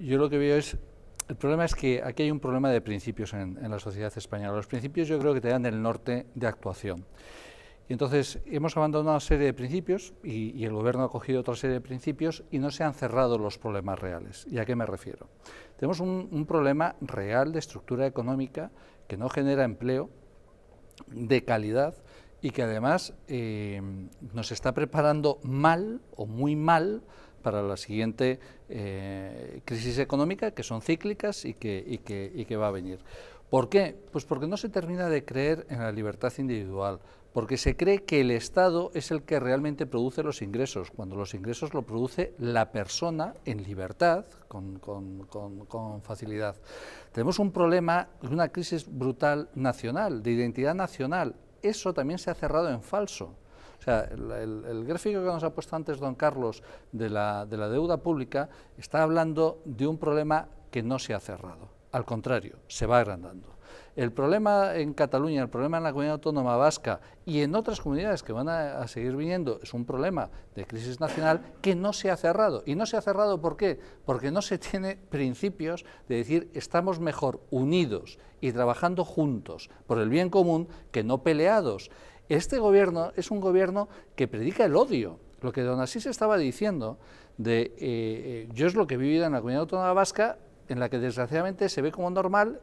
yo lo que veo es, el problema es que aquí hay un problema de principios en la sociedad española. Los principios yo creo que te dan el norte de actuación. Y entonces hemos abandonado una serie de principios y el gobierno ha cogido otra serie de principios y no se han cerrado los problemas reales. ¿Y a qué me refiero? Tenemos un problema real de estructura económica que no genera empleo de calidad y que además nos está preparando mal o muy mal para la siguiente crisis económica, que son cíclicas y que va a venir. ¿Por qué? Pues porque no se termina de creer en la libertad individual, porque se cree que el Estado es el que realmente produce los ingresos, cuando los ingresos lo produce la persona en libertad, con facilidad. Tenemos un problema, una crisis brutal nacional, de identidad nacional. Eso también se ha cerrado en falso. O sea, el gráfico que nos ha puesto antes don Carlos de la deuda pública está hablando de un problema que no se ha cerrado. Al contrario, se va agrandando. El problema en Cataluña, el problema en la comunidad autónoma vasca y en otras comunidades que van a seguir viniendo es un problema de crisis nacional que no se ha cerrado. ¿Y no se ha cerrado por qué? Porque no se tiene principios de decir estamos mejor unidos y trabajando juntos por el bien común que no peleados. Este gobierno es un gobierno que predica el odio. Lo que don Asís estaba diciendo, yo es lo que he vivido en la comunidad autónoma vasca, en la que desgraciadamente se ve como normal